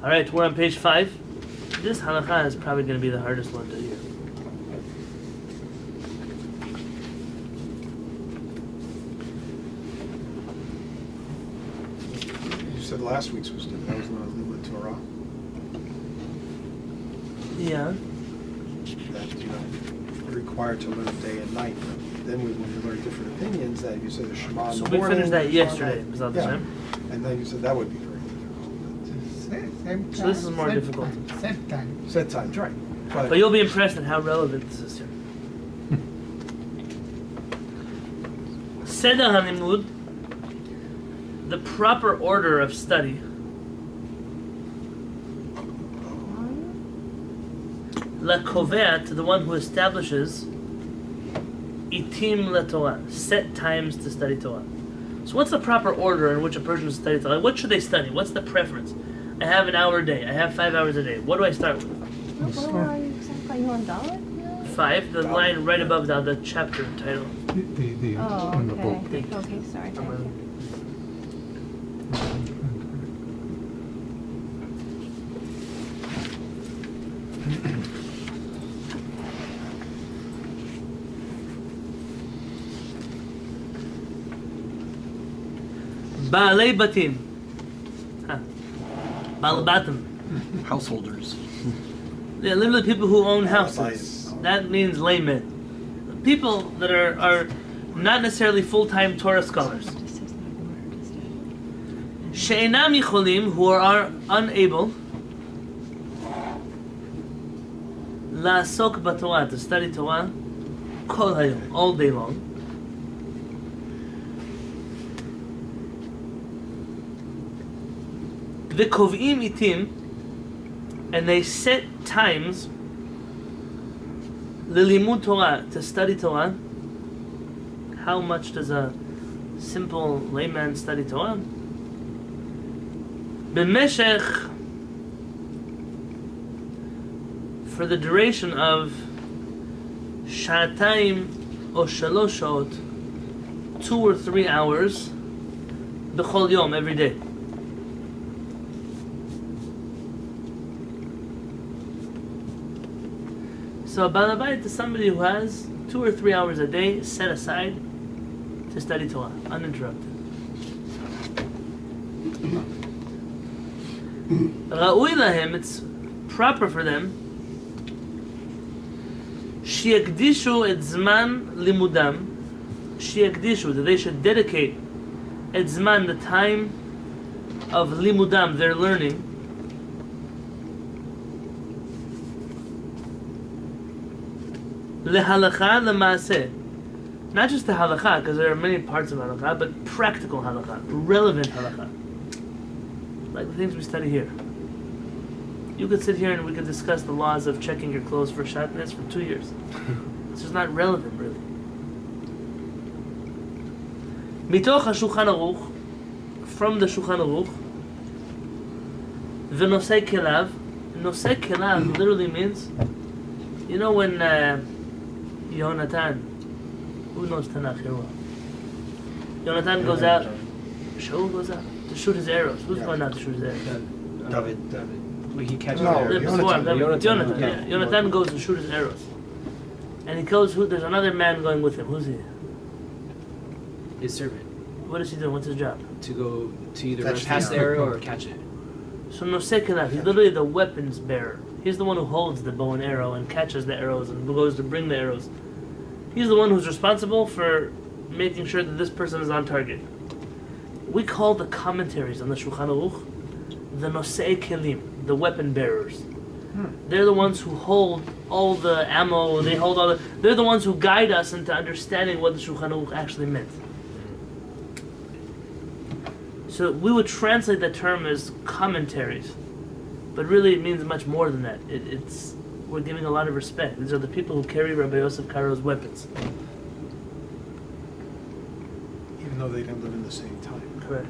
All right, we're on page 5. This halacha is probably going to be the hardest one to hear. You said last week's was different. That was not Lilith Torah. Yeah. That, you know, you're required to learn day and night. But then when you learn different opinions, that you said the Shema in the morning. So we finished that yesterday. Was that the time? And then you said that would be very difficult. Same time. So this is more difficult. Set time. Set time, right. But you'll be impressed at how relevant this is here. Seda hanimud, the proper order of study. Lekovet, to the one who establishes itim letorah, set times to study Torah. So what's the proper order in which a person should study Torah? What should they study? What's the preference? I have an hour a day. I have 5 hours a day. What do I start with? Five, the line right above the chapter title. Oh, okay. Okay, sorry. Ba'alei Batim. Ba'alei Batim. Householders. Yeah, literally people who own houses. That means laymen. People that are not necessarily full-time Torah scholars. She'enam yicholim, who are unable. La'asok b'Torah, to study Torah. Kol hayom, all day long. The Kov'im Itim, and they set times Lilimud Torah, to study Torah. How much does a simple layman study Torah? B'meshech, for the duration of Sha'atayim or Shalosh Sha'ot, 2 or 3 hours, B'chol Yom, every day. So a Baal Bayit is somebody who has 2 or 3 hours a day set aside to study Torah, uninterrupted. Ra'ui lahem, it's proper for them. Sheyakdishu et zman limudam. Sheyakdishu, that they should dedicate et zman, the time of limudam, their learning. Lehalakha lemaaseh, not just the halakha, because there are many parts of halakha, but practical halakha, relevant halakha, like the things we study here. You could sit here and we could discuss the laws of checking your clothes for shatnez for 2 years. It's just not relevant, really. Mitoch HaShulchan Aruch, from the Shulchan Aruch, the Nosei Kelav. Nosei Kelav literally means, you know, when Yonatan, who knows Tanakh here well? Yonatan goes out, Shaul goes out to shoot his arrows. Who's going out to shoot his arrows? David. Well, he catches arrows. Yonatan goes to shoot his arrows. And he kills who? There's another man going with him. Who's he? His servant. What is he doing? What's his job? To go to either pass the arrow or catch it. So Nosei Kelav, he's literally the weapons bearer. He's the one who holds the bow and arrow and catches the arrows and goes to bring the arrows. He's the one who's responsible for making sure that this person is on target. We call the commentaries on the Shulchan Aruch the Nosei Kelim, the weapon bearers. They're the ones who hold all the ammo, they hold all the... They're the ones who guide us into understanding what the Shulchan Aruch actually meant. So we would translate that term as commentaries. But really, it means much more than that. We're giving a lot of respect. These are the people who carry Rabbi Yosef Caro's weapons. Even though they didn't live in the same time. Correct.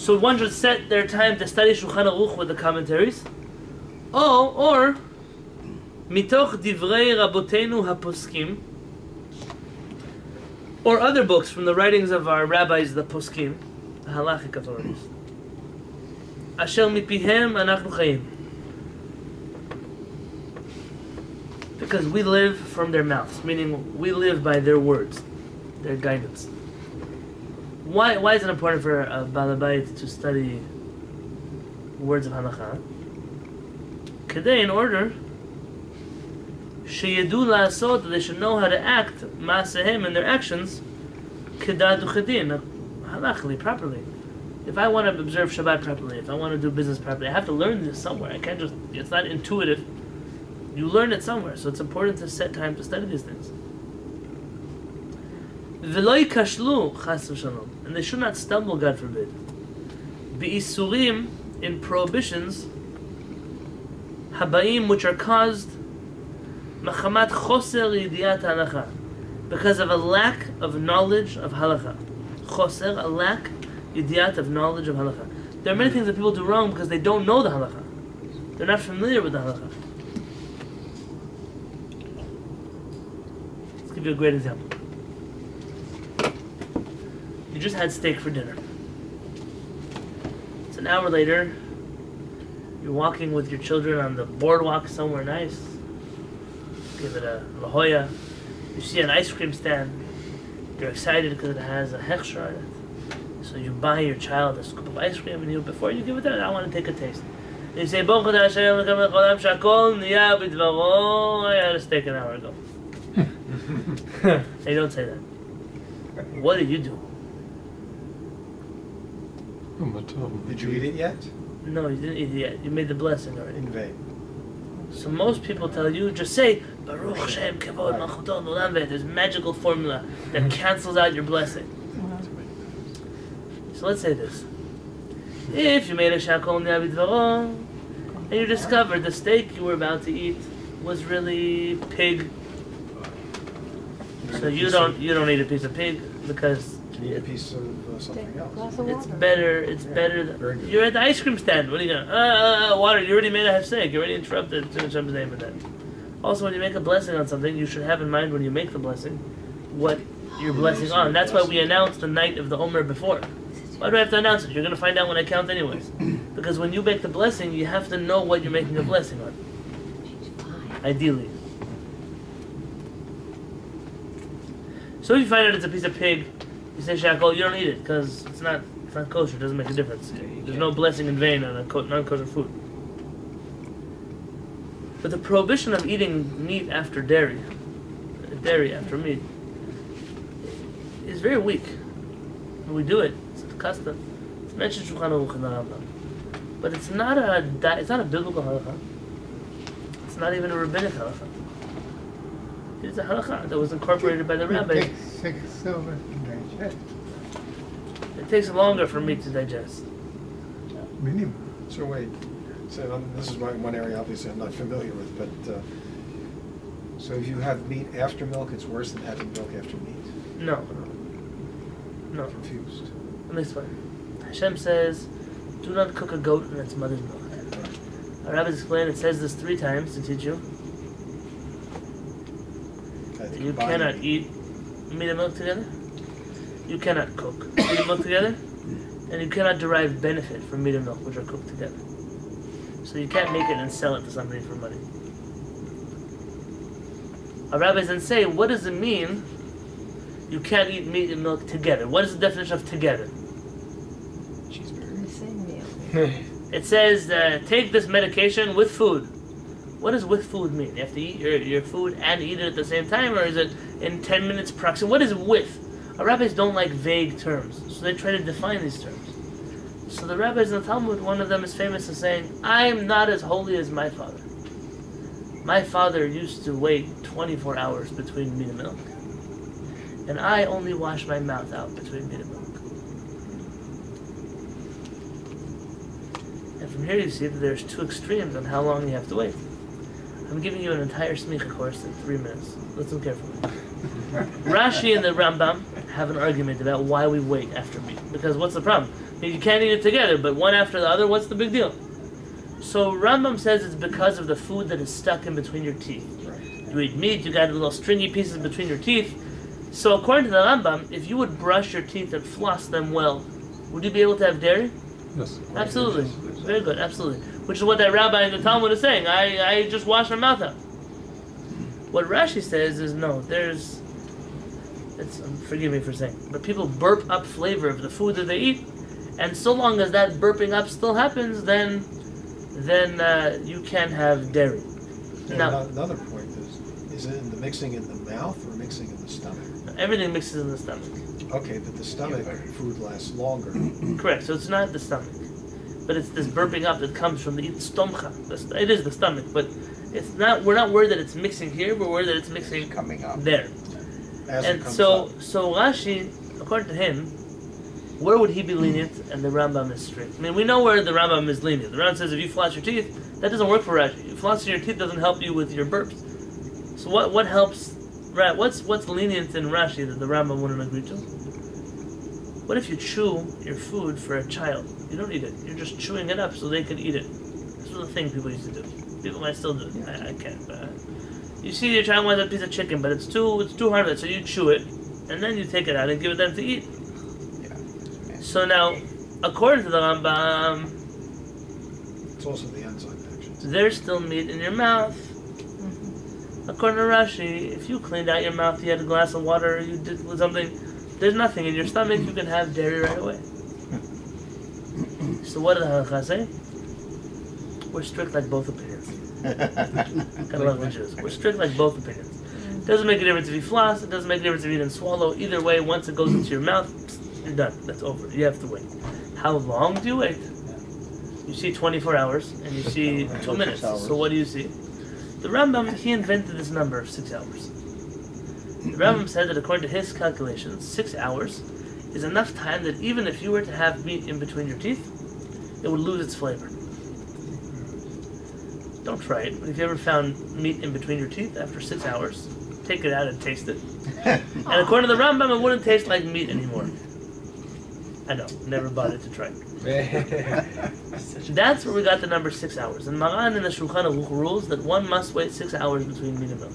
So one should set their time to study Shulchan Aruch with the commentaries. Or, Mitoch Divrei Rabotenu HaPoskim, or other books from the writings of our rabbis, the Poskim, the halachic authorities. asher mipihem anachnu chayim. Because we live from their mouths, meaning we live by their words, their guidance. Why is it important for a Baal Bait to study words of Halacha? Kedei, in order, sheyedu la'asot, they should know how to act, ma'asehem, in their actions, kedat uchedin, halachically, properly. If I want to observe Shabbat properly, if I want to do business properly, I have to learn this somewhere. I can't just, it's not intuitive. You learn it somewhere, so it's important to set time to study these things. V'loi kashlu chas v'shalom, and they should not stumble, God forbid. B'isurim, in prohibitions, habayim, which are caused, machamat choser yidiyat halacha, because of a lack of knowledge of halacha. Choser, a lack, yidiyat, of knowledge of halacha. There are many things that people do wrong because they don't know the halacha. They're not familiar with the halacha. Give you a great example. You just had steak for dinner. It's an hour later. You're walking with your children on the boardwalk somewhere nice. Give it a La Jolla. You see an ice cream stand. You're excited because it has a hechsher on it. So you buy your child a scoop of ice cream, and before you give it that, I want to take a taste. And you say, Baruch Hashem, Shakol Niya B'Dvaro. I had a steak an hour ago. They don't say that. What did you do? Did you eat it yet? No, you didn't eat it yet. You made the blessing already. In vain. So most people tell you, just say, Baruch Hashem, Kavod, Malchuto, Nolam Veh. There's a magical formula that cancels out your blessing. So let's say this. If you made a shakol ni'avid varo, and you discovered the steak you were about to eat was really pig, so you don't eat a piece of pig because you need a piece of something else. It's better. It's better. You're at the ice cream stand. What are you going? Water. You already made a half steak. You already interrupted too much of the name of that. Also, when you make a blessing on something, you should have in mind when you make the blessing what you're blessing on. That's why we announce the night of the Omer before. Why do I have to announce it? You're going to find out when I count anyways. Because when you make the blessing, you have to know what you're making a blessing on. Ideally. So if you find out it's a piece of pig, you say shakol, you don't eat it because it's not kosher. It doesn't make a difference. There's no blessing in vain on a non-kosher food. But the prohibition of eating meat after dairy after meat, is very weak. When we do it, it's a custom. It's mentioned Shulchan Aruch and the Rambam, but it's not a biblical halacha. It's not even a rabbinic halacha. It's a halacha that was incorporated by the rabbi. It takes 6 silver to digest. It takes longer for meat to digest. Minimum. So wait. So this is one area obviously I'm not familiar with, but so if you have meat after milk, it's worse than having milk after meat. No. No. I'm confused. At least one. Hashem says, "Do not cook a goat in its mother's milk." Our rabbis explain it says this 3 times to teach you. You cannot eat meat and milk together. You cannot cook meat and milk together, and you cannot derive benefit from meat and milk which are cooked together. So you can't make it and sell it to somebody for money. Our rabbis then say, what does it mean? You can't eat meat and milk together. What is the definition of together? Cheeseburger. The same meal. It says take this medication with food. What does with food mean? You have to eat your food and eat it at the same time, or is it in 10 minutes proximity? What is with? Our rabbis don't like vague terms, so they try to define these terms. So the rabbis in the Talmud, one of them is famous as saying, I am not as holy as my father. My father used to wait 24 hours between meat and milk, and I only wash my mouth out between meat and milk. And from here you see that there's 2 extremes on how long you have to wait. I'm giving you an entire smicha course in 3 minutes. Listen carefully. Rashi and the Rambam have an argument about why we wait after meat. Because what's the problem? You can't eat it together, but one after the other, what's the big deal? So Rambam says it's because of the food that is stuck in between your teeth. You eat meat, you got little stringy pieces between your teeth. So according to the Rambam, if you would brush your teeth and floss them well, would you be able to have dairy? Yes. Absolutely. Very good. Absolutely. Which is what that rabbi in the Talmud is saying. I just washed my mouth out. What Rashi says is no. There's. It's, forgive me for saying, but people burp up flavor of the food that they eat, and so long as that burping up still happens, then you can have dairy. Now, another point is it in the mixing in the mouth or mixing in the stomach? Everything mixes in the stomach. Okay, but the stomach food lasts longer. Correct. So it's not the stomach, but it's this burping up that comes from the stomach. It is the stomach, but it's not. We're not worried that it's mixing here. We're worried that it's mixing coming up there. As and so Rashi, according to him, where would he be lenient and the Rambam is strict? I mean, we know where the Rambam is lenient. The Rambam says if you floss your teeth, that doesn't work for Rashi. Flossing your teeth doesn't help you with your burps. So what helps? What's lenient in Rashi that the Rambam wouldn't agree to? What if you chew your food for a child? You don't eat it. You're just chewing it up so they can eat it. This was a thing people used to do. People might still do it. I can't. But you see your child wants a piece of chicken, but it's too hard for it, so you chew it, and then you take it out and give it them to eat. Yeah. So now, according to the Rambam, it's also the enzyme action. There's still meat in your mouth. Mm-hmm. According to Rashi, if you cleaned out your mouth, you had a glass of water, you did something, there's nothing in your stomach, you can have dairy right away. So what did the Halacha say? We're strict like both opinions. I love the Jews. We're strict like both opinions. Doesn't make a difference if you floss. It doesn't make a difference if you didn't swallow. Either way, once it goes into your mouth, you're done. That's over. You have to wait. How long do you wait? You see 24 hours and you see 2 minutes. So what do you see? The Rambam, he invented this number of 6 hours. The Rambam said that according to his calculations, 6 hours is enough time that even if you were to have meat in between your teeth, it would lose its flavor. Don't try it. If you ever found meat in between your teeth after 6 hours, take it out and taste it. And according to the Rambam, it wouldn't taste like meat anymore. I know. Never bothered to try it. That's where we got the number 6 hours. And Maran in the Shulchan Aruch rules that one must wait 6 hours between meat and milk.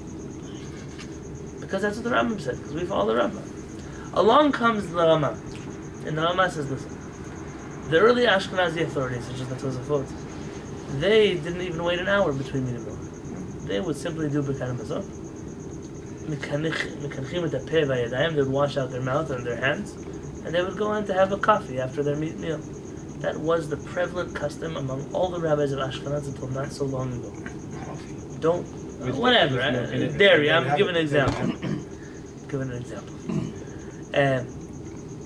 Because that's what the Rambam said, because we follow the Rambam. Along comes the Ramah. And the Ramah says, listen, the early Ashkenazi authorities, such as the Tosafot, they didn't even wait an hour between meat and milk. They would simply do b'kan mazon. They would wash out their mouth and their hands, and they would go on to have a coffee after their meat meal. That was the prevalent custom among all the rabbis of Ashkenaz until not so long ago. Don't, whatever, dairy, I'm giving an example.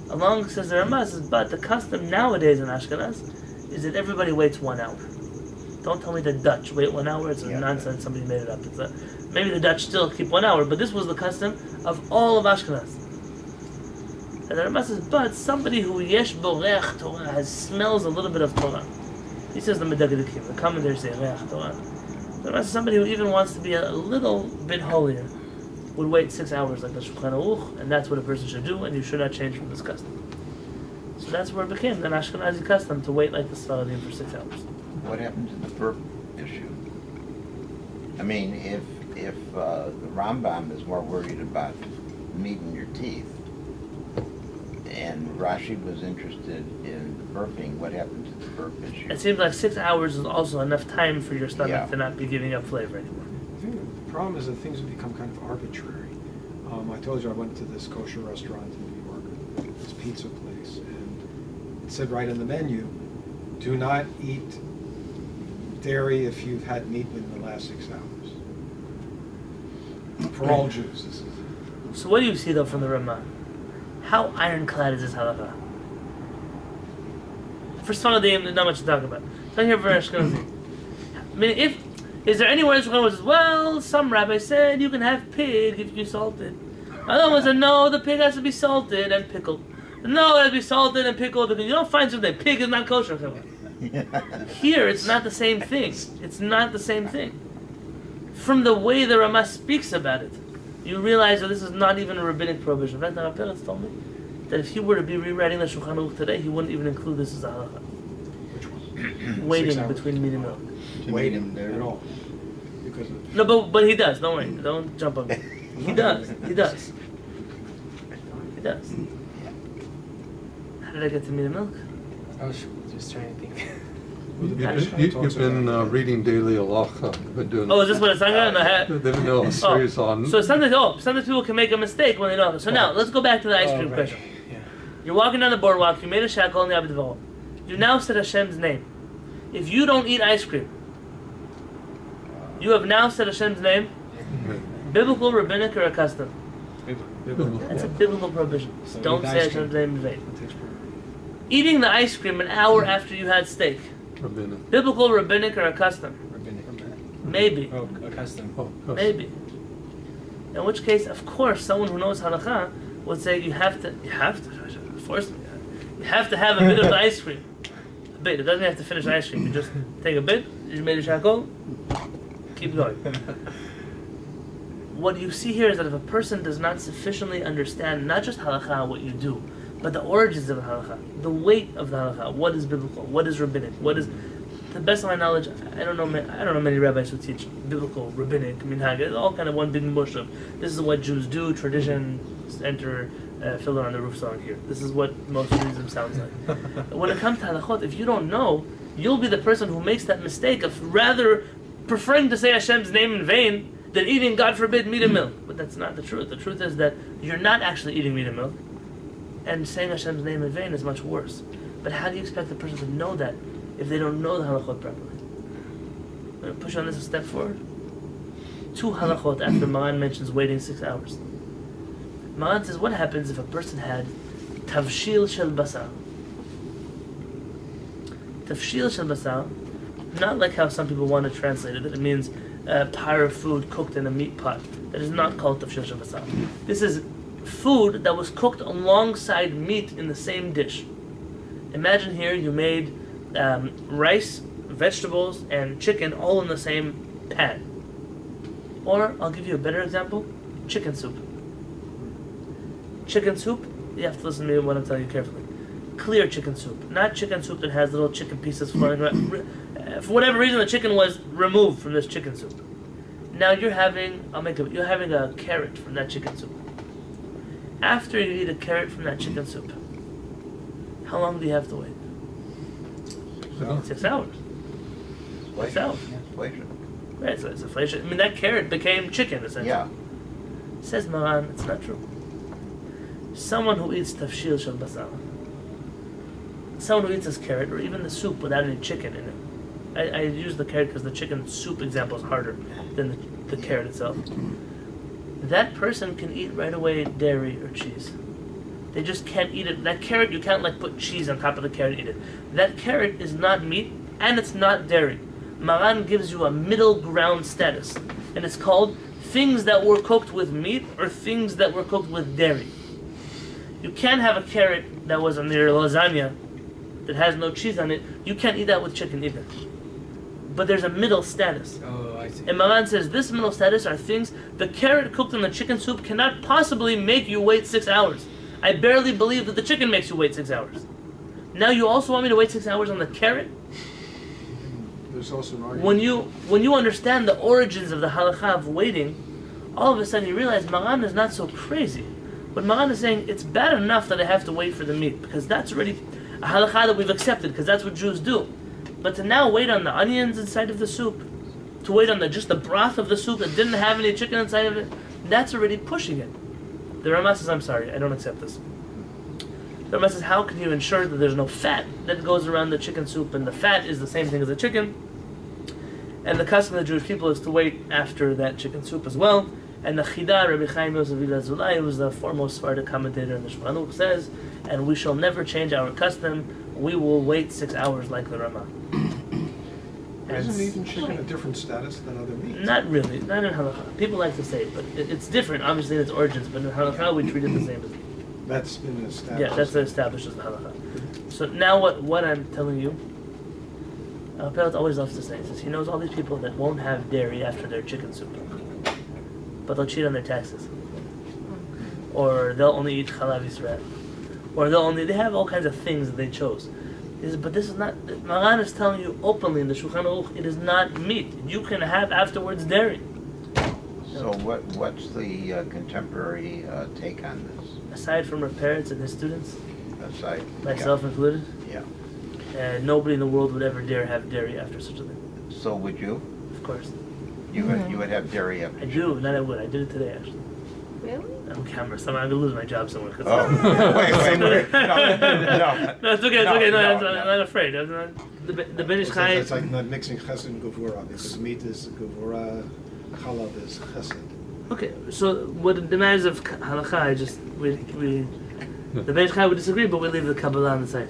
Along says the Ramah, but the custom nowadays in Ashkenaz is that everybody waits 1 hour. Don't tell me the Dutch wait 1 hour. It's nonsense. Yeah. Somebody made it up. It's maybe the Dutch still keep 1 hour, but this was the custom of all of Ashkenaz. And the Rambam says, but somebody who yesh borech Torah smells a little bit of Torah. He says the Medagadikim, the commentators say reach Torah. The Rambam says somebody who even wants to be a little bit holier would wait 6 hours like the Shulchan Aruch, and that's what a person should do, and you should not change from this custom. So that's where it became an Ashkenazi custom to wait like the Sfaradim for 6 hours. What happened to the burp issue? I mean, if the Rambam is more worried about meat in your teeth, and Rashi was interested in the burping, what happened to the burp issue? It seems like 6 hours is also enough time for your stomach to not be giving up flavor anymore. I think the problem is that things have become kind of arbitrary. I told you I went to this kosher restaurant in New York, this pizza place, and it said right on the menu, do not eat dairy if you've had meat in the last 6 hours. For all Jews, this is. So what do you see though from the Ramah? How ironclad is this halacha? First of all, there's not much to talk about. So I'm here for Ashkenazi. I mean, is there anywhere in Shulchan Aruch says, well, some rabbi said you can have pig if you salt it. Another one said, no, the pig has to be salted and pickled. No, it has to be salted and pickled because you don't find something. Pig is not kosher. Come on. Here, it's not the same thing. It's not the same thing. From the way the Ramah speaks about it, you realize that this is not even a rabbinic prohibition. In fact, my parents told me that if he were to be rewriting the Shulchan Aruch today, he wouldn't even include this as a halacha. Which one? Waiting between meat and milk. Waiting there at all. Because of no, but he does. Don't worry. Don't jump on me. He does. He does. He does. How did I get to meat and milk? Just trying to think. You've been reading daily Halacha. You've been doing. Oh, is this what it's on? No, a series on. So sometimes people can make a mistake when they don't. So now let's go back to the ice cream question. Yeah. You're walking down the boardwalk. You made a shackle in the Abedivah. You now said Hashem's name. If you don't eat ice cream, you have now said Hashem's name. Biblical, rabbinic, or a custom? Biblical. That's a biblical prohibition. So don't say Hashem's name in vain. Eating the ice cream an hour after you had steak. Rabbinic. Biblical, rabbinic, or a custom? Rabbinic. Maybe. Oh, a custom. Oh, maybe. In which case, of course, someone who knows halakha would say you have to have a bit of the ice cream. A bit. It doesn't have to finish the ice cream. You just take a bit. You made a shackle. Keep going. What you see here is that if a person does not sufficiently understand not just halakha, what you do, but the origins of the halakha, the weight of the halakha, what is biblical, what is rabbinic, what is, to the best of my knowledge, I don't know many rabbis who teach biblical, rabbinic, minhag, it's all kind of one big mush of, this is what Jews do, tradition, enter, filler on the roof song here. This is what most Judaism sounds like. When it comes to halachot, if you don't know, you'll be the person who makes that mistake of rather preferring to say Hashem's name in vain than eating, God forbid, meat and milk. But that's not the truth. The truth is that you're not actually eating meat and milk, and saying Hashem's name in vain is much worse. But how do you expect the person to know that if they don't know the halachot properly? I'm going to push on this a step forward. Two halachot after Maran mentions waiting 6 hours. Maran says, what happens if a person had tavshil shel basar? Tavshil shel basar, not like how some people want to translate it, that it means pyre of food cooked in a meat pot. That is not called tavshil shel basar. This is food that was cooked alongside meat in the same dish. Imagine here you made rice, vegetables, and chicken all in the same pan. Or, I'll give you a better example, chicken soup. Chicken soup, you have to listen to me when I'm telling you carefully. Clear chicken soup, not chicken soup that has little chicken pieces flying around. For whatever reason, the chicken was removed from this chicken soup. Now you're having a carrot from that chicken soup. After you eat a carrot from that chicken soup, how long do you have to wait? 6 hours. 6 hours. Wipes out. Right, so it's inflation. I mean, that carrot became chicken, essentially. Yeah. Says Maran, it's not true. Someone who eats tafshil shel basar, someone who eats this carrot, or even the soup without any chicken in it. I use the carrot because the chicken soup example is harder than the carrot itself. That person can eat right away dairy or cheese. They just can't eat it. That carrot, you can't like put cheese on top of the carrot and eat it. That carrot is not meat and it's not dairy. Maran gives you a middle ground status. And it's called things that were cooked with meat or things that were cooked with dairy. You can't have a carrot that was on your lasagna that has no cheese on it. You can't eat that with chicken either. But there's a middle status. Oh, I see. And Maran says this middle status are things the carrot cooked in the chicken soup cannot possibly make you wait 6 hours. I barely believe that the chicken makes you wait 6 hours. Now you also want me to wait 6 hours on the carrot? There's also an argument. When you understand the origins of the halakha of waiting, all of a sudden you realize Maran is not so crazy. But Maran is saying it's bad enough that I have to wait for the meat because that's already a halakha that we've accepted because that's what Jews do. But to now wait on the onions inside of the soup, to wait on just the broth of the soup that didn't have any chicken inside of it, that's already pushing it. The Ramah says, I'm sorry, I don't accept this. The Ramah says, how can you ensure that there's no fat that goes around the chicken soup and the fat is the same thing as the chicken? And the custom of the Jewish people is to wait after that chicken soup as well. And the Chida, Rabbi Chaim Yosef Azulai, who is the foremost Sephardic commentator in the Shulchan Aruch, says, and we shall never change our custom, we will wait 6 hours like the Ramah. Isn't even chicken a different status than other meat? Not really, not in halakha. People like to say it, but it's different, obviously, in its origins, but in halakha we treat it the same as meat. That's been established. Yeah, that's established as the halakha. So now what I'm telling you, Pellet always loves to say, he says he knows all these people that won't have dairy after their chicken soup, but they'll cheat on their taxes. Or they'll only eat chalav Yisrael. Or they have all kinds of things that they chose. But this is not, Maran is telling you openly in the Shulchan Aruch, it is not meat. You can have afterwards dairy. So what's the contemporary take on this? Aside from Rav Peretz and his students? Myself included? Yeah. nobody in the world would ever dare have dairy after such a thing. So would you? Of course. You would have dairy after? I do. Not I would. I did it today, actually. Really? On camera. Somehow I'm going to lose my job somewhere. Oh. wait. No, it's okay. No, I'm not afraid. I'm not, the Benish Chai... It's like mixing chesed and gevura, because meat is gevura, challah is chesed. Okay, so what the matters of halacha, the Benish Chai would disagree, but we leave the Kabbalah on the side.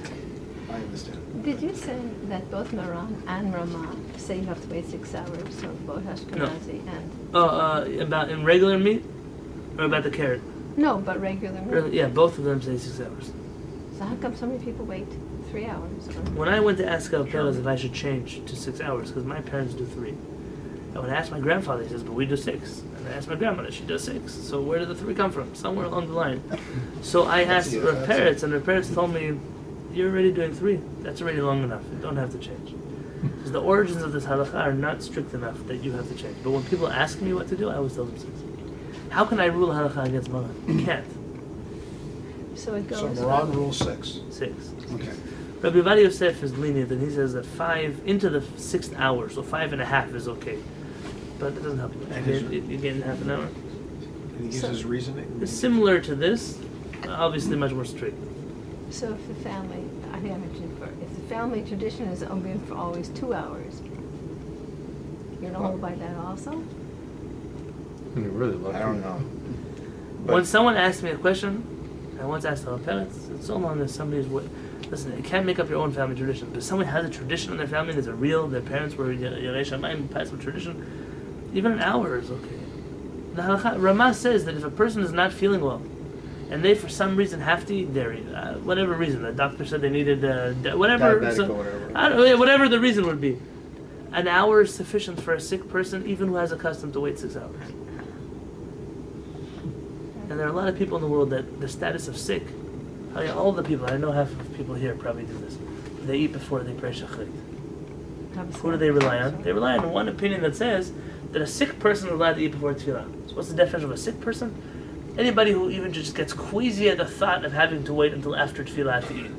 I understand. Did you say that both Maran and Ramah say you have to wait 6 hours, so both Ashkenazi and... Oh, about in regular meat? Or about the carrot? No, but regular meat. Yeah, both of them say 6 hours. So how come so many people wait 3 hours? When I went to ask El Pelas if I should change to 6 hours, because my parents do 3. And when I asked my grandfather, he says, but we do 6. And I asked my grandmother, she does 6. So where did the 3 come from? Somewhere along the line. So I asked Rav Peretz, and Rav Peretz told me, you're already doing 3. That's already long enough. You don't have to change. Because the origins of this halakha are not strict enough that you have to change. But when people ask me what to do, I always tell them 6. How can I rule halakha against Maran? You can't. So it goes. So Maran rules 6. 6. Okay. Rabbi Ovadia Yosef is lenient, and he says that 5 into the 6th hour, so 5.5 is okay. But it doesn't help you. You gain half an hour. And he gives his reasoning. It's similar to this, obviously much more strict. So if the family, I think I mentioned before, if the family tradition is open for always 2 hours, you're not hold by that also? You're really lucky. I don't know. But when someone asks me a question, I once asked our parents, it's so long that somebody's what. Listen, you can't make up your own family tradition, but if someone has a tradition in their family that's real, their parents were Yerei Shamayim, passed with tradition, even an hour is okay. The halakha, Ramah says that if a person is not feeling well, and they for some reason have to eat dairy, whatever reason, the doctor said they needed whatever, so, whatever. I don't, whatever the reason would be, an hour is sufficient for a sick person, even who has a custom to wait 6 hours. And there are a lot of people in the world that the status of sick, all the people, I know half of people here probably do this, they eat before they pray shachrit. Who do they rely on? They rely on one opinion that says that a sick person is allowed to eat before tefillah. So what's the definition of a sick person? Anybody who even just gets queasy at the thought of having to wait until after tefillah to eat.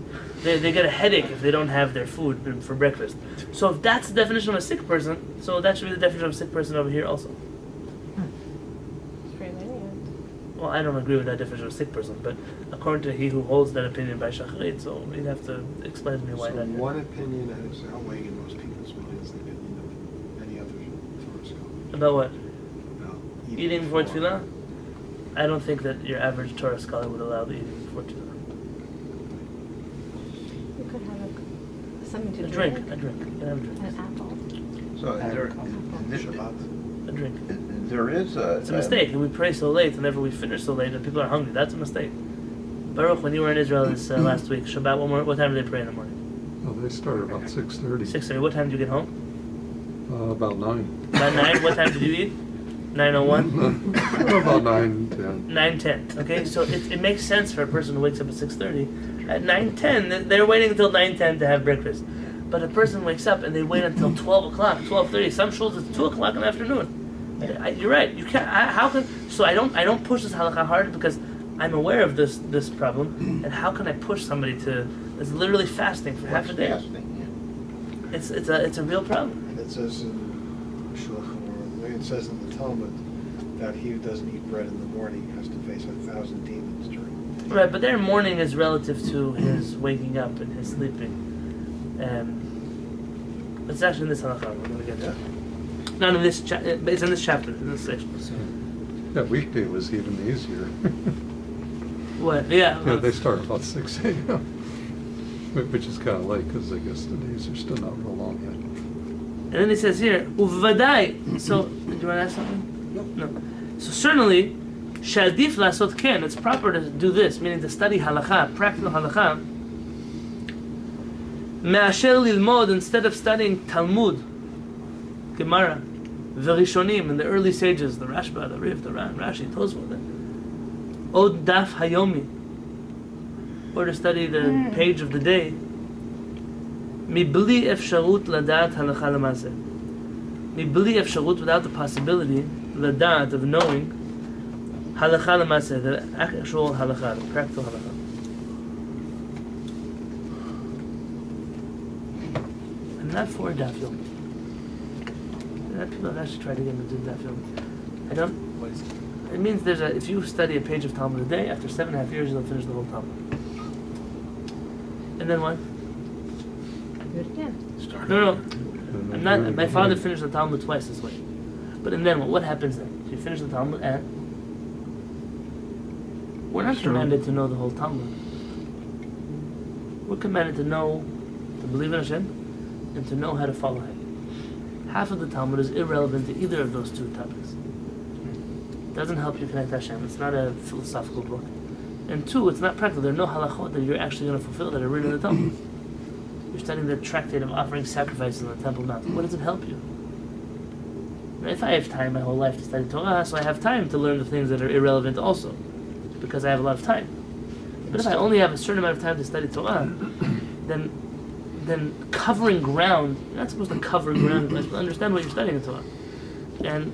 They get a headache if they don't have their food for breakfast. So if that's the definition of a sick person, so that should be the definition of a sick person over here also. It's very lenient. Well, I don't agree with that definition of a sick person, but according to he who holds that opinion by Shachrit, so he'd have to explain to me why that. So one opinion that is outweighing in most people's minds the opinion of any other. About what? About eating before tefillah? I don't think that your average Torah scholar would allow the eating before tefillah. You could have something to drink. A drink. You can have a drink. An apple. So a drink. There is a... It's a mistake. We pray so late, and we finish so late, and people are hungry. That's a mistake. Baruch, when you were in Israel this last week, Shabbat, what time do they pray in the morning? Well, they start about 6:30. 6:30. What time did you get home? About 9. About 9? What time did you eat? 9:01? About 9:10. 9:10. Okay, so it makes sense for a person who wakes up at 6:30. At 9:10, they're waiting until 9:10 to have breakfast. But a person wakes up and they wait until 12 o'clock, 12:30. Some shuls it's 2 o'clock in the afternoon. You're right. You can't. How can? So I don't push this halakha hard because I'm aware of this problem. And how can I push somebody to? It's literally fasting for half a day. Fasting, yeah. It's a real problem. And it says in Shulchan Aruch, it says in the Talmud that he who doesn't eat bread in the morning has to face 1,000 demons during the day. Right, but their morning is relative to his waking up and his sleeping. It's actually in this halakha. We're going to get to. Not in this chapter. It's in this chapter, in this section. So. That weekday was even easier. What? Yeah. Yeah, they start about 6 a.m., which is kind of late because I guess the days are still not real long yet. And then he says here, uvvadai. So, do you want to ask something? No. So certainly, shadif lasot ken. It's proper to do this, meaning to study halakha, practical halakha. Me'asher lilmod, instead of studying Talmud, Gemara, Verishonim, and the early sages, the Rashba, the Riv, the Ran, Rashi, Tosafot, od daf hayomi, or to study the page of the day, mibli efsharut ladat halakha l'maseh, mibli efsharut, without the possibility ladat, of knowing halakha l'maseh, the actual halakha, the practical halakha. not for Daf Yomi. People actually try to get them to do Daf Yomi. I don't. What is it? It means there's if you study a page of Talmud a day, after 7.5 years you'll finish the whole Talmud. And then what? Start. No. I'm not. My father finished the Talmud twice this way. But and then what? What happens then? You finish the Talmud and. We're not commanded to know the whole Talmud. We're commanded to know, to believe in Hashem, and to know how to follow Him. Half of the Talmud is irrelevant to either of those two topics. It doesn't help you connect to Hashem. It's not a philosophical book. And two, it's not practical. There are no halachot that you're actually going to fulfill that are written in the Talmud. You're studying the tractate of offering sacrifices on the Temple Mount. What does it help you? If I have time my whole life to study Torah, so I have time to learn the things that are irrelevant also. Because I have a lot of time. But if I only have a certain amount of time to study Torah, then covering ground, you're not supposed to cover ground, but understand what you're studying in Torah. And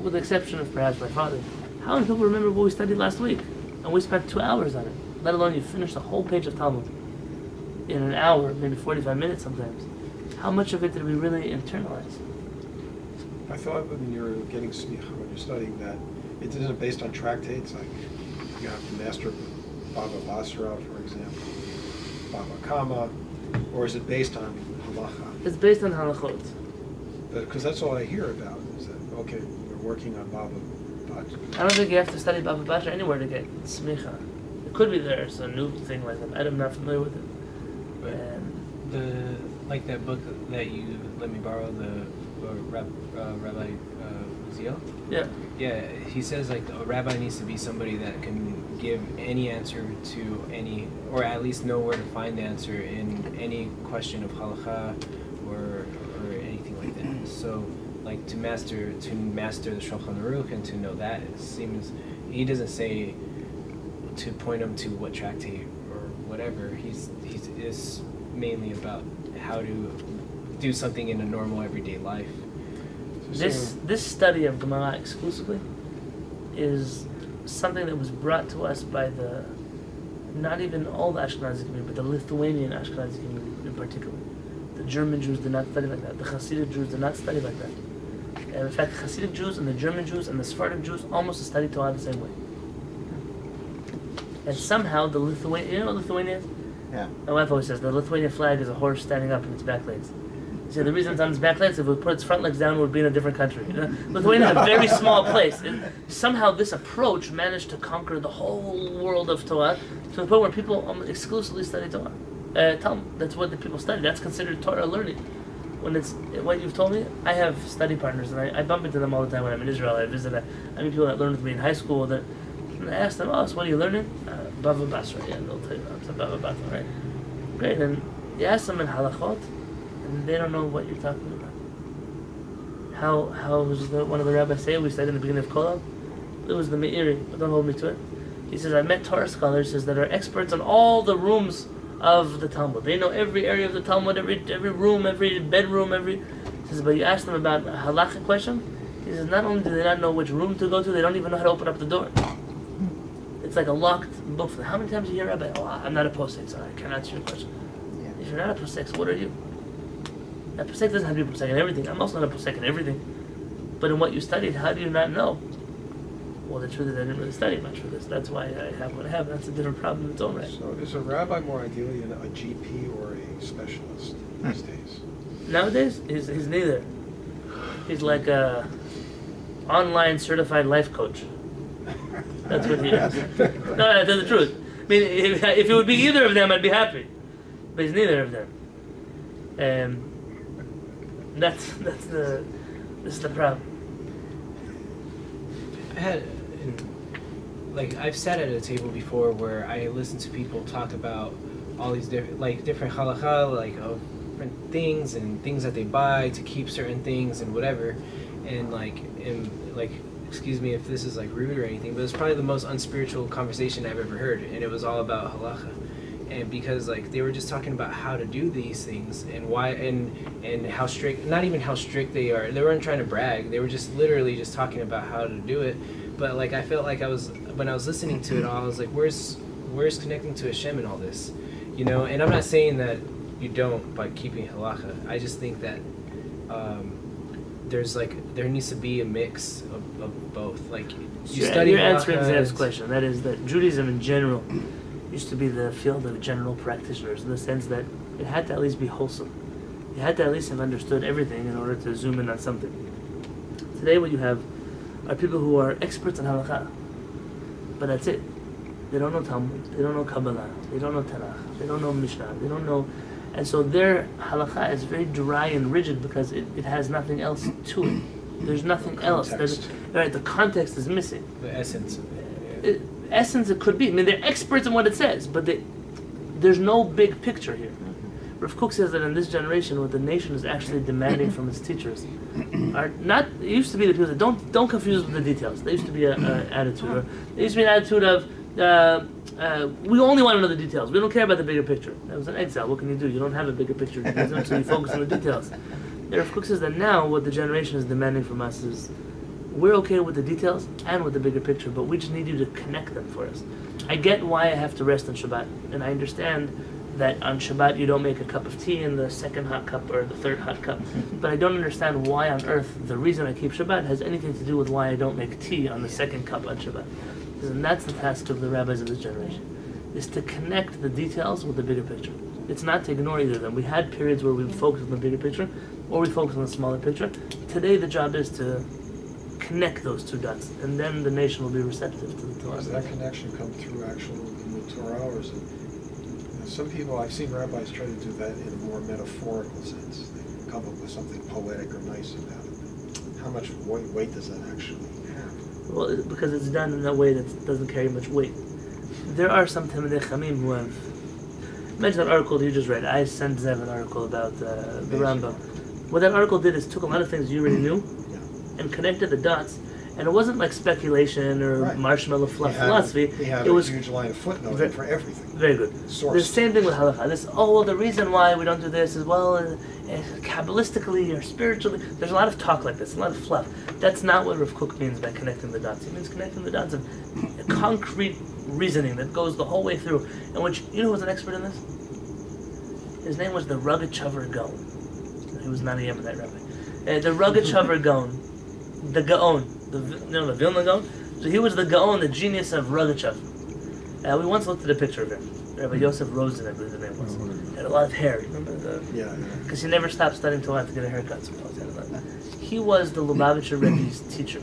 with the exception of perhaps my father, how many people remember what we studied last week? And we spent 2 hours on it, let alone you finish the whole page of Talmud in an hour, maybe 45 minutes sometimes. How much of it did we really internalize? I thought when you're getting smicha, when you're studying that, it isn't based on tractates, like you have to master Bava Batra, for example, Bava Kama, or is it based on Halacha? It's based on Halachot. Because that's all I hear about, is that, okay, we're working on Bava Batra. I don't think you have to study Bava Batra anywhere to get smicha. It could be there's a new thing like that. I'm not familiar with it. But like that book that you let me borrow, the Rabbi Ziel? Yeah. Yeah, he says like a rabbi needs to be somebody that can give any answer to any, or at least know where to find answer in any question of halacha or anything like that. So, like to master the Shulchan Aruch and to know that, it seems he doesn't say to point him to what tractate or whatever. He's mainly about how to do something in a normal everyday life. This study of Gemara exclusively is something that was brought to us by the, not even all the Ashkenazi community, but the Lithuanian Ashkenazi community in particular. The German Jews did not study like that. The Hasidic Jews did not study like that. And in fact, Hasidic Jews and the German Jews and the Sephardic Jews almost studied Torah the same way. And somehow the Lithuanian, you know what Lithuania is? Yeah. My wife always says the Lithuanian flag is a horse standing up on its back legs. See, the reason it's on its back legs, if we put its front legs down, we'd be in a different country. You know? Lithuania is a very small place. And somehow this approach managed to conquer the whole world of Torah to the point where people exclusively study Torah. Talmud, that's what the people study. That's considered Torah learning. When it's what you've told me, I have study partners, and I bump into them all the time when I'm in Israel. I visit. I meet people that learn with me in high school. That and I ask them, "Oh, so what are you learning?" Bava Basra. Yeah, they'll tell you. It's a Bava Batra, right? Great. And you ask them in halachot. And they don't know what you're talking about. How was one of the rabbis say we said in the beginning of Kolal? It was the Meiri, but don't hold me to it. He says, I met Torah scholars that are experts on all the rooms of the Talmud. They know every area of the Talmud, every room, every bedroom, every... He says, but you ask them about a halacha question? He says, not only do they not know which room to go to, they don't even know how to open up the door. It's like a locked book. How many times do you hear rabbi, oh, I'm not a posek, so I can't answer your question. Yeah. If you're not a posek, what are you? A posek doesn't have to be a posek in everything. I'm also not a posek in everything. But in what you studied, how do you not know? Well, the truth is I didn't really study much for this. That's why I have what I have. That's a different problem in its own right. So is a rabbi more ideally a GP or a specialist these days? Nowadays, he's neither. He's like a online certified life coach. That's what he is. No, that's the truth. I mean, if it would be either of them, I'd be happy. But he's neither of them. That's the problem. I've sat at a table before where I listened to people talk about all these different halakha, of different things and things that they buy to keep certain things and whatever, and excuse me if this is rude or anything, but it's probably the most unspiritual conversation I've ever heard, and it was all about halakha. And because they were just talking about how to do these things and why and how strict, not even how strict they are. They weren't trying to brag. They were just literally just talking about how to do it. But I felt like when I was listening to it all, I was like, where's connecting to Hashem in all this, you know? And I'm not saying that you don't by keeping halacha. I just think that there needs to be a mix of both. Like you're answering Zev's question. That is that Judaism in general used to be the field of general practitioners in the sense that it had to at least be wholesome. You had to at least have understood everything in order to zoom in on something. Today what you have are people who are experts in halakha, but that's it. They don't know Talmud, they don't know Kabbalah, they don't know Tanakh, they don't know Mishnah, they don't know... And so their halakha is very dry and rigid because it has nothing else to it. There's nothing else. Right, the context is missing. The essence of it. Yeah. It could be. I mean, they're experts in what it says, but there's no big picture here. Rav Kook says that in this generation, what the nation is actually demanding from its teachers are not. It used to be the people that don't confuse with the details. There used to be an attitude. Or there used to be an attitude of we only want to know the details. We don't care about the bigger picture. That was an exile. What can you do? You don't have a bigger picture, so you focus on the details. And Rav Kook says that now what the generation is demanding from us is we're okay with the details and with the bigger picture, but we just need you to connect them for us. I get why I have to rest on Shabbat, and I understand that on Shabbat you don't make a cup of tea in the second hot cup or the third hot cup. But I don't understand why on earth the reason I keep Shabbat has anything to do with why I don't make tea on the second cup on Shabbat. And that's the task of the rabbis of this generation, is to connect the details with the bigger picture. It's not to ignore either of them. We had periods where we focused on the bigger picture or we focused on the smaller picture. Today the job is to connect those two dots, and then the nation will be receptive to the Torah. Does that connection come through actual in the Torah, or is it... Some people, I've seen rabbis try to do that in a more metaphorical sense. They can come up with something poetic or nice about it. How much weight does that actually have? Well, because it's done in a way that doesn't carry much weight. There are some Talmidei Chachamim who have... Imagine that article you just read. I sent Zev an article about the Rambam. What that article did is took a lot of things you already knew and connected the dots. And it wasn't like speculation or marshmallow fluff philosophy. It was a huge line of footnoting for everything. Very good. Sourced. The same thing with halakha. The reason why we don't do this is, well, Kabbalistically or spiritually. There's a lot of talk like this, a lot of fluff. That's not what Rav Kook means by connecting the dots. He means connecting the dots of concrete reasoning that goes the whole way through. And which, you know who was an expert in this? His name was the Rogatchover Gaon. He was not a Yemenite rabbi. The Rogatchover Gaon. The Gaon. The Vilna Gaon. So he was the Gaon, the genius of Rogatchover. We once looked at a picture of him. Rabbi Yosef Rosen, I believe the name was. He had a lot of hair, remember? Because he never stopped studying Torah to get a haircut. So he was the Lubavitcher Rebbe's teacher.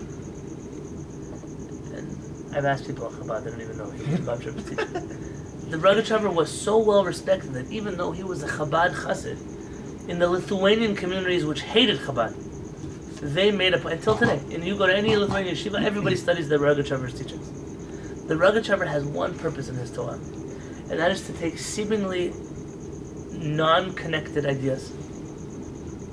And I've asked people about Chabad, they don't even know he was Lubavitcher Rebbe's teacher. The Rogatchover was so well respected that even though he was a Chabad chassid, in the Lithuanian communities which hated Chabad, they made a point, until today, and you go to any Lithuanian yeshiva, everybody studies the Rogatchover's teachings. The Rogatchover has one purpose in his Torah, and that is to take seemingly non-connected ideas,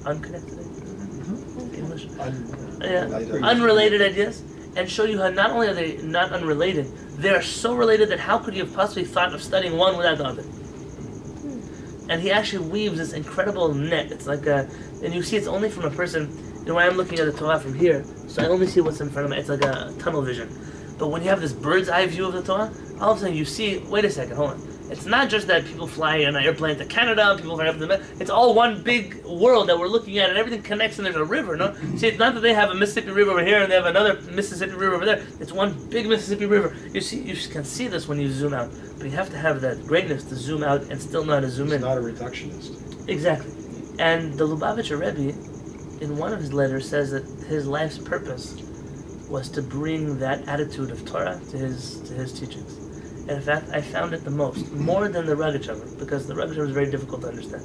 unconnected ideas, English, unrelated ideas, and show you how not only are they not unrelated, they are so related that how could you have possibly thought of studying one without the other? And he actually weaves this incredible net. It's like and you see it's only from a person. You know, I'm looking at the Torah from here, so I only see what's in front of me. It's like a tunnel vision. But when you have this bird's eye view of the Torah, all of a sudden you see, wait a second, hold on. It's not just that people fly on an airplane to Canada, people fly up to the... It's all one big world that we're looking at, and everything connects, and there's a river, no? See, it's not that they have a Mississippi River over here, and they have another Mississippi River over there. It's one big Mississippi River. You can see this when you zoom out, but you have to have that greatness to zoom out and still know how to zoom in. It's not a reductionist. Exactly. And the Lubavitcher Rebbe, in one of his letters, says that his life's purpose was to bring that attitude of Torah to his teachings. And in fact, I found it the most, more than the Rogatchover, because the Rogatchover is very difficult to understand.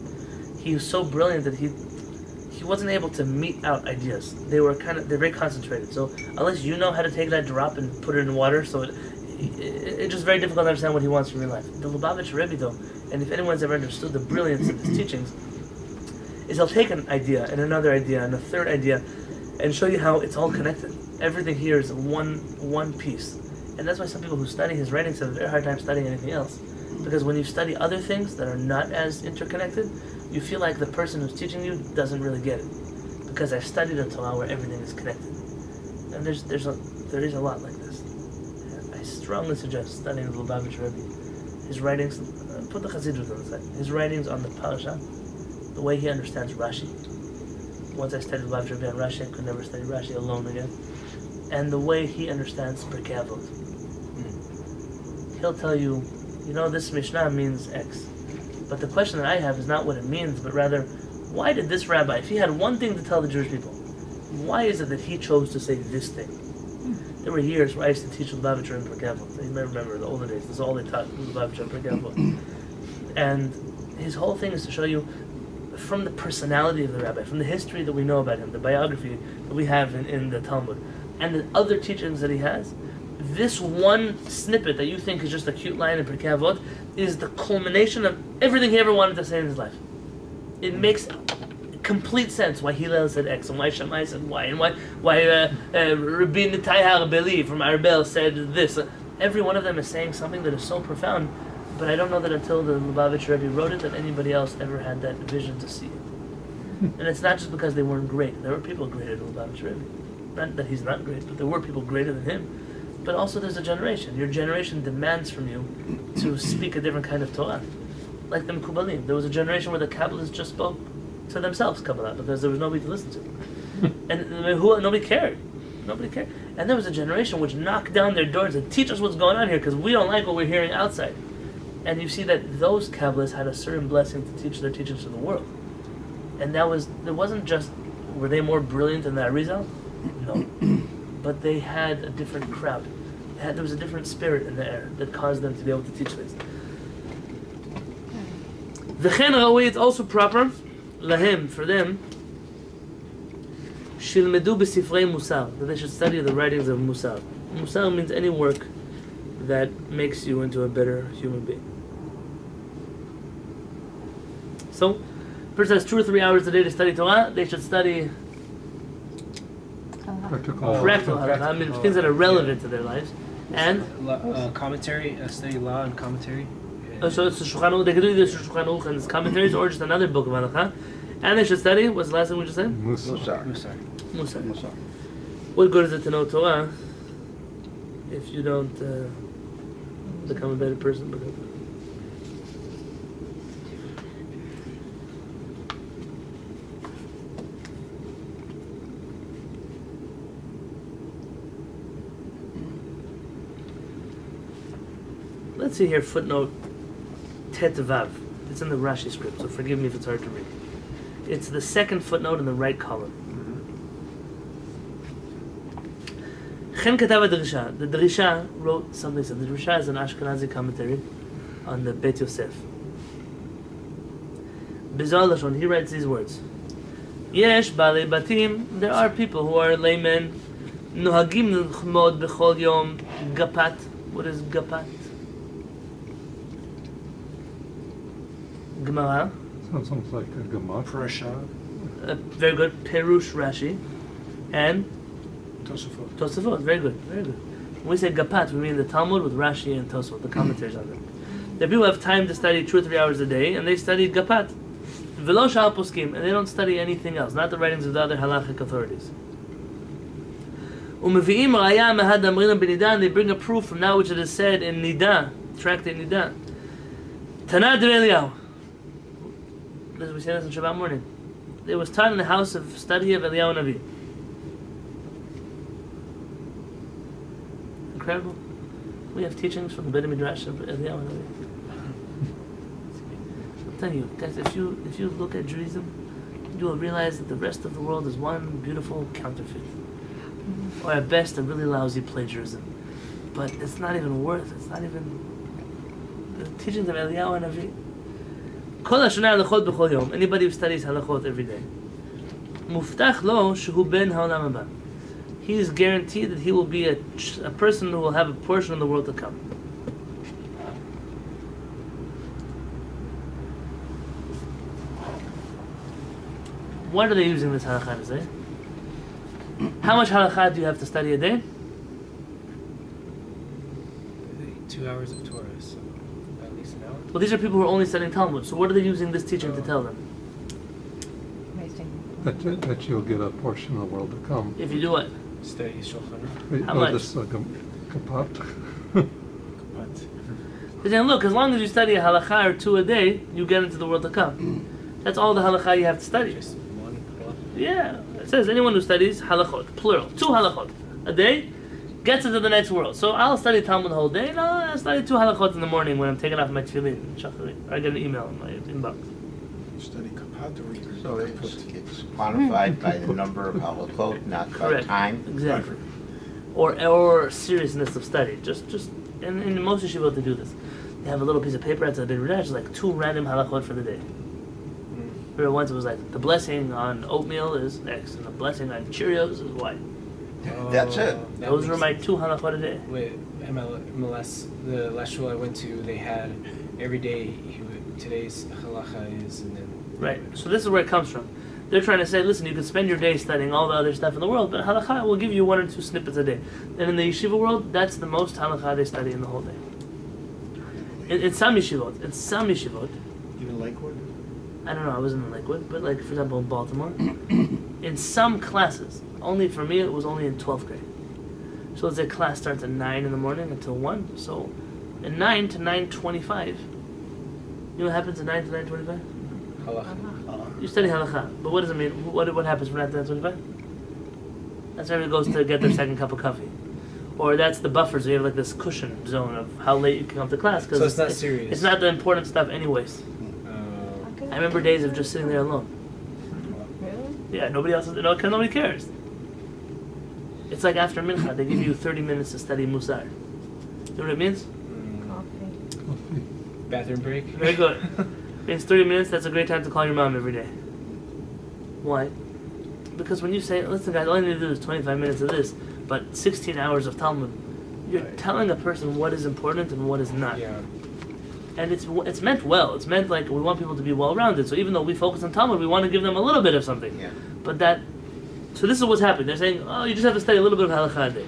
He was so brilliant that he wasn't able to mete out ideas. They're very concentrated. So unless you know how to take that drop and put it in water, so it's just very difficult to understand what he wants from your life. The Lubavitcher Rebbe, though, and if anyone's ever understood the brilliance of his teachings, is he'll take an idea, and another idea, and a third idea, and show you how it's all connected. Everything here is one piece. And that's why some people who study his writings have a very hard time studying anything else. Because when you study other things that are not as interconnected, you feel like the person who's teaching you doesn't really get it. Because I've studied a Torah where everything is connected. And there is a lot like this. I strongly suggest studying the Lubavitcher Rebbe. his writings, put the Chassidus on the side, his writings on the Parasha, the way he understands Rashi. Once I studied Lubavitcher Rebbe on Rashi, I could never study Rashi alone again. And the way he understands Perkevot. He'll tell you, you know, this Mishnah means X. But the question that I have is not what it means, but rather, why did this rabbi, if he had one thing to tell the Jewish people, why is it that he chose to say this thing? There were years where I used to teach Lubavitcher and Perkevot. You may remember the older days, this is all they taught, Lubavitcher and Perkevot. And his whole thing is to show you from the personality of the rabbi, from the history that we know about him, the biography that we have in the Talmud, and the other teachings that he has, this one snippet that you think is just a cute line in Perkevot is the culmination of everything he ever wanted to say in his life. It makes complete sense why Hillel said X, and why Shammai said Y, and why Rabbi Nitai HaRabeli from Arbel said this. Every one of them is saying something that is so profound, but I don't know that until the Lubavitcher Rebbe wrote it that anybody else ever had that vision to see it. And it's not just because they weren't great. There were people greater than Lubavitcher Rebbe. Not that he's not great, but there were people greater than him. But also there's a generation. Your generation demands from you to speak a different kind of Torah. Like the Mekubalim. There was a generation where the Kabbalists just spoke to themselves Kabbalah because there was nobody to listen to. Nobody cared. And there was a generation which knocked down their doors and teach us what's going on here because we don't like what we're hearing outside. And you see that those Kabbalists had a certain blessing to teach their teachings to the world. And that was, it wasn't just, were they more brilliant than the Arizal? No. But they had a different crowd. There was a different spirit in the air that caused them to be able to teach this. V'chen Rawi, it's also proper, lahem, for them, shilmedu b'sifrei Musar, that they should study the writings of Musar. Musar means any work that makes you into a better human being. So, a person has 2 or 3 hours a day to study Torah, they should study practical Halacha, I mean things that are relevant to their lives. And commentary, study law and commentary. So it's the Shulchan Aruch. They could do either Shulchan Aruch and its commentaries, or just another book of Halacha. And they should study. What's the last thing we just said? Musar. What good is it to know Torah if you don't become a better person? Because let's see here, footnote Tet Vav. It's in the Rashi script, so forgive me if it's hard to read. It's the second footnote in the right column. Chen Katav Drisha. The Drisha wrote something. So the Drisha is an Ashkenazi commentary on the Beit Yosef. Bizarre Lashon. He writes these words: Yesh Ba'alei Batim. There are people who are laymen. Nohagim l'chmod b'chol yom gapat. What is gapat? Gemara. Sounds almost like a Gemara. Parasha. Very good. Perush Rashi. And? Tosafot. Very good. When we say Gapat, we mean the Talmud with Rashi and Tosafot, the commentaries on them. The people have time to study 2 or 3 hours a day, and they study Gapat. V'lo shal Poskim, and they don't study anything else, not the writings of the other halachic authorities. U'mevi'im raya mehad amrinam b'nida, and they bring a proof from that which it is said in Nida, tractate Nida. Tanad Eliyahu. As we say this on Shabbat morning, it was taught in the house of study of Eliyahu Navi. Incredible. We have teachings from the Beit Midrash of Eliyahu Navi. I'm telling you, guys, if you look at Judaism, you will realize that the rest of the world is one beautiful counterfeit, or at best a really lousy plagiarism. But it's not even worth. It's not even the teachings of Eliyahu Navi. Anybody who studies halachot every day, muftach lo shehu ben ha'olam haba, he is guaranteed that he will be a person who will have a portion of the world to come. What are they using this halakha to say? How much halakha do you have to study a day? 2 hours of Torah. So. Well, these are people who are only studying Talmud, so what are they using this teaching to tell them? That you'll get a portion of the world to come. If you do what? Stay Shulchan. How much? Kapat. But then look, as long as you study a halakha or two a day, you get into the world to come. That's all the halakha you have to study. Just one class? Yeah. It says anyone who studies halakhot, plural, two halakhot a day, gets into the next world. So I'll study Talmud the whole day, and I'll study two halakhot in the morning when I'm taking off my tefillin, shacharit, or I get an email in my inbox. Study Chabad to read. So it's quantified by the number of halakhot, not by time. Exactly. Or seriousness of study. Just and most should be able to do this. They have a little piece of paper outside the Drisha, like two random halakhot for the day. Remember once it was like the blessing on oatmeal is X and the blessing on Cheerios is Y. That's it. Those were my two halakhot a day. With MLS, the last shul I went to, they had every day today's halacha is and then. Right. So this is where it comes from. They're trying to say, listen, you can spend your day studying all the other stuff in the world, but halakha will give you one or two snippets a day. And in the yeshiva world, that's the most halakha they study in the whole day. It's some yeshivot. Even Lakewood? I don't know, I wasn't in Lakewood, but like, for example, in Baltimore, in some classes, only for me, it was only in 12th grade. So let's say class starts at 9 in the morning until 1, so at 9 to 9:25, you know what happens at 9 to 9:25? Halakha. You study halakha, but what does it mean? What happens from 9 to 9:25? That's everybody goes to get their second cup of coffee. Or that's the buffer, so you have like this cushion zone of how late you can come to class. Cause so it's not serious. It's not the important stuff anyways. I remember days of just sitting there alone. Really? Yeah, nobody else, nobody cares. It's like after mincha, they give you 30 minutes to study Musar. You know what it means? Coffee. Bathroom break. Very good. It means 30 minutes, that's a great time to call your mom every day. Why? Because when you say, listen guys, all I need to do is 25 minutes of this, but 16 hours of Talmud, you're telling a person what is important and what is not. Yeah. And it's meant well. It's meant like we want people to be well-rounded. So even though we focus on Talmud, we want to give them a little bit of something. Yeah. But that, so this is what's happening. They're saying, oh, you just have to study a little bit of halakha a day.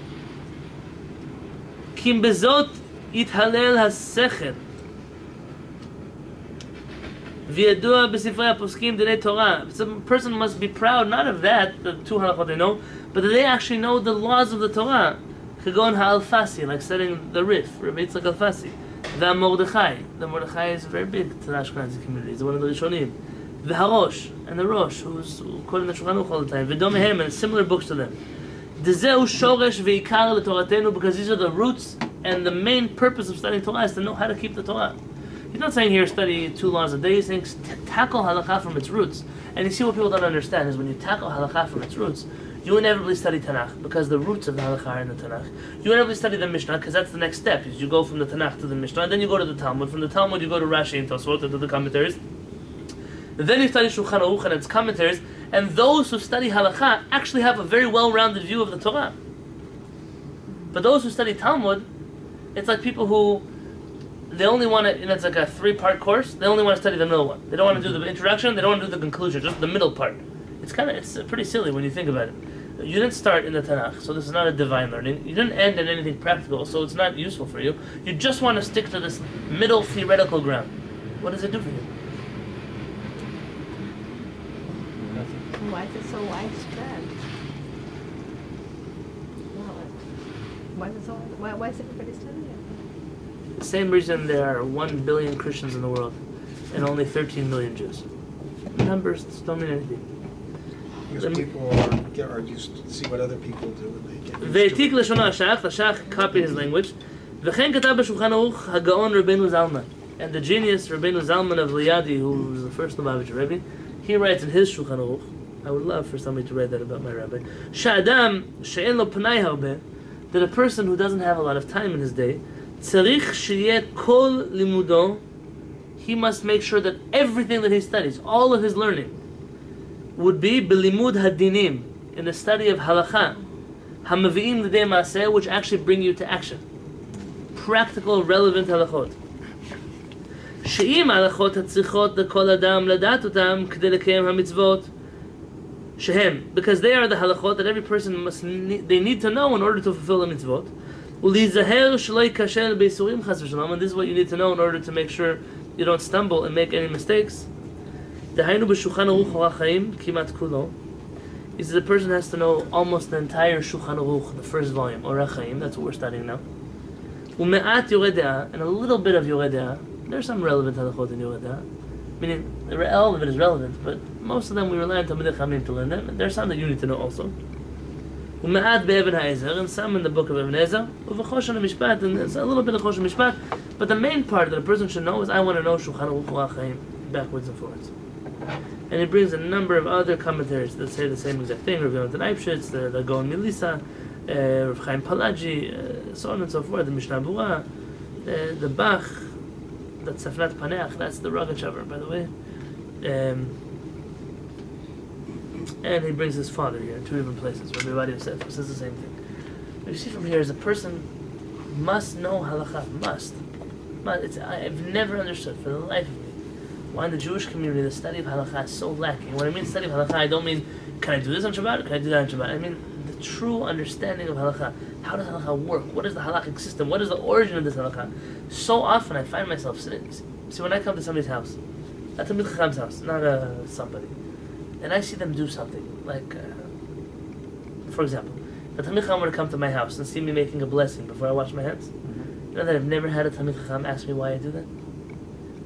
Kim bezot ithalel hasechet v'yadua b'sifrei poskim dinei Torah. Some person must be proud not of that, the two halakhot they know, but that they actually know the laws of the Torah. Kagon ha'alfasi, like setting the Rif, Rabbi Yitzchak Alfasi. The Mordechai. The Mordechai is very big to the Ashkenazi community. He's one of the Rishonim. The Harosh and the Rosh, who's quoting the Shulchan Aruch all the time. V'domehem and similar books to them. Dezeu shoresh ve'ikar leToratenu, because these are the roots and the main purpose of studying Torah is to know how to keep the Torah. He's not saying here study two laws a day. He's saying tackle halakha from its roots. And you see what people don't understand is when you tackle halakha from its roots, you inevitably study Tanakh, because the roots of the halakha are in the Tanakh. You inevitably study the Mishnah, because that's the next step, is you go from the Tanakh to the Mishnah, and then you go to the Talmud. From the Talmud, you go to Rashi and Tosafot, and to the commentaries. And then you study Shulchan Aruch and its commentaries, and those who study halakha actually have a very well-rounded view of the Torah. But those who study Talmud, it's like people who, they only want to, it's like a three-part course, they only want to study the middle one. They don't want to do the introduction, they don't want to do the conclusion, just the middle part. It's pretty silly when you think about it. You didn't start in the Tanakh, so this is not a divine learning. You didn't end in anything practical, so it's not useful for you. You just want to stick to this middle theoretical ground. What does it do for you? Nothing. Why is it so widespread? Why is everybody studying it? The same reason there are 1 billion Christians in the world and only 13 million Jews. Numbers don't mean anything. Because people are used to see what other people do and they get used to it. Lashach copied his language. And the genius Rabbeinu Zalman of Liadi, who was the first Lubavitcher Rebbe, he writes in his Shulchan Aruch, I would love for somebody to write that about my rabbi, that a person who doesn't have a lot of time in his day, he must make sure that everything that he studies, all of his learning, would be bilimud hadinim, in the study of halakha, hamaviim l'dei maaseh, which actually bring you to action, practical, relevant halachot. She'im halachot hatzichot lekol adam ladat otam k'dei lekayem hamitzvot shehem, because they are the halachot that every person they need to know in order to fulfill the mitzvot. Ulizaher shelo yikashel beisurim chas v'shalom, and this is what you need to know in order to make sure you don't stumble and make any mistakes. Is the person has to know almost the entire Shulchan Aruch, the first volume, or Achaim, that's what we're studying now. Ume'at Yoreh De'ah, and a little bit of Yoreh De'ah. There's some relevant halachot in Yoreh De'ah. Meaning, the all of it is relevant, but most of them we rely on Talmidei Chachamim to learn them, and there's some that you need to know also. Ume'at be'Evan HaEzer, and some in the book of Evan Ezer. Uv'choshen HaMishpat, and there's a little bit of Choshen HaMishpat, but the main part that a person should know is, I want to know Shulchan Aruch U'achaim, backwards and forwards. And he brings a number of other commentaries that say the same exact thing, Rav Yonatan Eibshitz, the Gaon Milisa, Rav Chaim Palaji, so on and so forth, the Mishnah Bura, the Bach, that's Safnat Paneach, that's the Rogatchover, by the way. And he brings his father here in two different places, Rav Ovadia Yosef says the same thing. What you see from here is a person must know Halacha, must. I've never understood for the life of me why in the Jewish community the study of Halacha is so lacking. When I mean study of Halacha, I don't mean, can I do this on Shabbat or can I do that on Shabbat? I mean the true understanding of Halacha. How does Halacha work? What is the Halachic system? What is the origin of this Halacha? So often I find myself sitting, see when I come to somebody's house, at Talmid Chacham's house, not somebody, and I see them do something, like, for example, the Talmid Chacham were to come to my house and see me making a blessing before I wash my hands. You know that I've never had a Talmid Chacham ask me why I do that?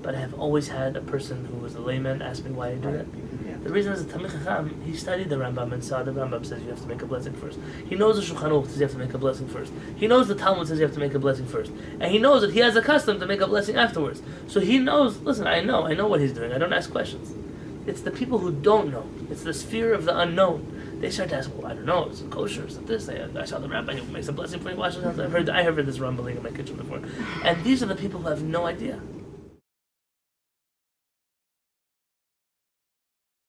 But I have always had a person who was a layman ask me why I do that. Yeah. The reason is that Talmid Chacham, he studied the Rambam and saw the Rambam says you have to make a blessing first. He knows the Shulchan Aruch says you have to make a blessing first. He knows the Talmud says you have to make a blessing first. And he knows that he has a custom to make a blessing afterwards. So he knows, listen, I know what he's doing. I don't ask questions. It's the people who don't know. It's the sphere of the unknown. They start to ask, well, I don't know, it's kosher, it's this, I saw the rabbi who makes a blessing for me, I've heard this rumbling in my kitchen before. And these are the people who have no idea.